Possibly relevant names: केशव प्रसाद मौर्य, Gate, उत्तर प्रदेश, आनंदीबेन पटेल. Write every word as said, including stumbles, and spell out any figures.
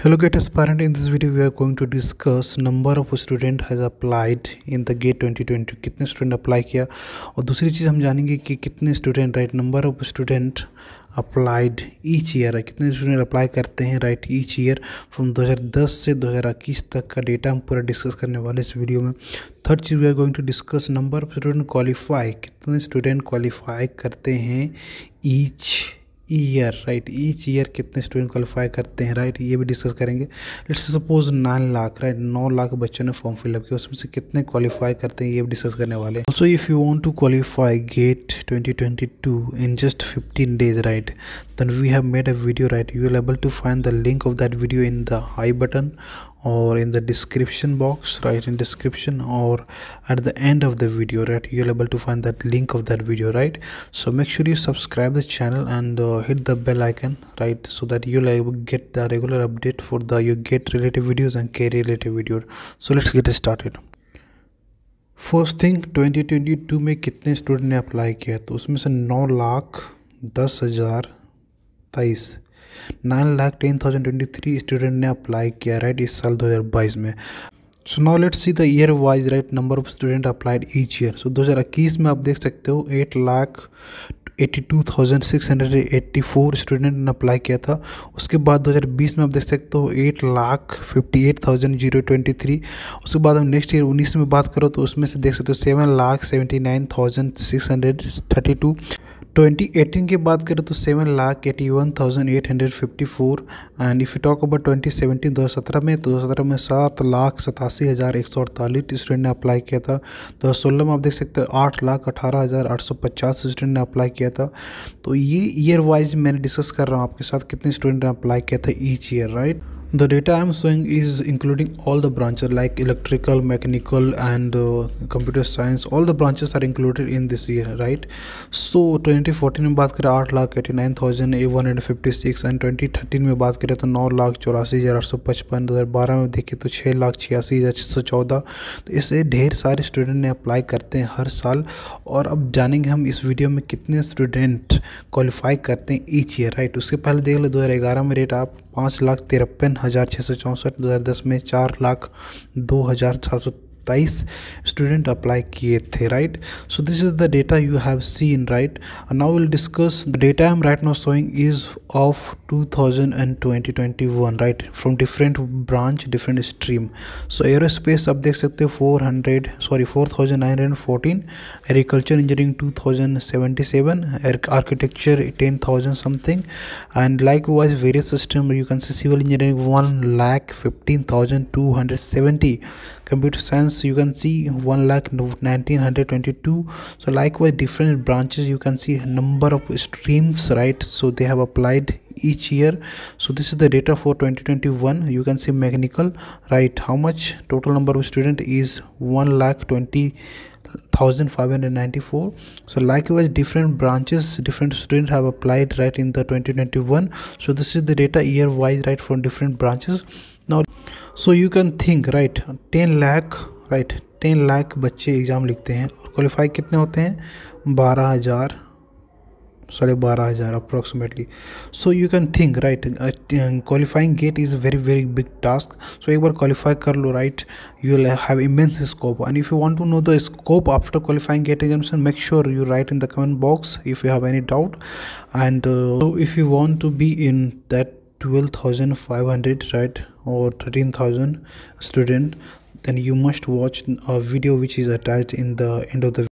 Hello Gate aspirant, in this video we are going to discuss number of student has applied in the Gate twenty twenty. कितने student apply किया और दूसरी चीज़ हम जानेंगे कि कितने student right number of student applied each year है, कितने student apply करते हैं right each year from twenty ten से twenty twenty-one तक का data हम पूरा discuss करने वाले इस video में. Third cheese we are going to discuss number of student qualify, कितने student qualify करते हैं each year right each year कितने स्टूडेंट क्वालिफाई करते हैं राइट right? ये भी डिस्कस करेंगे. Let's suppose nine lakh right नौ लाख बच्चों ने फॉर्म फिलअप किया, उसमें से कितने क्वालिफाई करते हैं ये भी डिस्कस करने वाले हैं. Also if you want to qualify GATE twenty twenty-two in just fifteen days right, then we have made a video right. You will able to find the link of that video in the I button or in the description box right, in description or at the end of the video right, you will able to find that link of that video right. So make sure you subscribe the channel and uh, hit the bell icon right, so that you will get the regular update for the your Gate related videos and career related videos. So let's get started. First thing twenty twenty-two में कितने student ने apply किया, तो उसमें से नौ लाख दस हज़ार तेईस nine lakh ten thousand twenty three student ने अप्लाई किया राइट right, इस साल twenty twenty-two में. So now let's see the year wise right number of student applied each year. So twenty twenty-one में आप देख सकते हो eight lakh eighty two thousand six hundred eighty four student ने अप्लाई किया था. उसके बाद twenty twenty में आप देख सकते हो eight lakh fifty eight thousand zero twenty three. उसके बाद हम नेक्स्ट ईयर उन्नीस में बात करो तो उसमें से देख सकते हो seven lakh seventy nine thousand six hundred thirty two. twenty eighteen की बात करें तो seven lakh eighty one thousand eight hundred fifty four and if you talk about twenty seventeen दो हज़ार सत्रह में तो दो हज़ार सत्रह में सात लाख सतासी हज़ार एक सौ अड़तालीस स्टूडेंट ने अप्लाई किया था. दो हज़ार सोलह में आप देख सकते हो आठ लाख अठारह हज़ार आठ सौ पचास स्टूडेंट ने अप्लाई किया था. तो ये ईयर वाइज मैंने डिस्कस कर रहा हूँ आपके साथ कितने स्टूडेंट ने अप्लाई किया था each year right. The data I am showing is including all the branches like electrical, mechanical and uh, computer science. All the branches are included in this year right. So twenty fourteen में बात करें आठ lakh eighty nine thousand one hundred fifty six and twenty thirteen में बात करें तो नौ लाख चौरासी हज़ार आठ सौ पचपन. दो हज़ार बारह में देखें तो छः लाख छियासी हज़ार छः सौ चौदह. तो इससे ढेर सारे स्टूडेंट ने अप्लाई करते हैं हर साल. और अब जानेंगे हम इस वीडियो में कितने स्टूडेंट क्वालिफाई करते हैं ईच ईयर राइट. उसके पहले देख लो दो हज़ार ग्यारह में रेट आप पाँच लाख तिरपन हज़ार छः सौ चौंसठ. दो हज़ार दस में चार लाख दो हज़ार छः सौ तेईस स्टूडेंट अप्लाई किए थे right. So this is the data you have seen right. Now will discuss the data I am right now showing is of two thousand and twenty twenty one right, from different branch different stream. So aerospace आप देख सकते हो four hundred sorry four thousand nine hundred fourteen. Agriculture engineering two thousand seventy seven. Architecture ten thousand something and like wise various system you can see civil engineering one lakh fifteen thousand two hundred seventy. Computer science you can see one lakh nineteen hundred twenty two. So likewise different branches you can see number of streams right, so they have applied each year. So this is the data for twenty twenty-one. You can see mechanical right, how much total number of student is one lakh twenty thousand five hundred ninety four. So likewise different branches different students have applied right in the twenty twenty-one. So this is the data year wise right from different branches. Now so you can think right, ten lakh right, ten lakh बच्चे exam लिखते हैं और qualify कितने होते हैं बारह हज़ार साढ़े बारह हज़ार approximately. So you can think right qualifying GATE is very very big task. So एक बार क्वालिफाई कर लो right, you will have immense scope. And if you want to know the scope after qualifying GATE examination make sure you write in the comment box if you have any doubt. And if you want to be in that twelve thousand five hundred right or thirteen thousand student, then you must watch a video which is attached in the end of the video.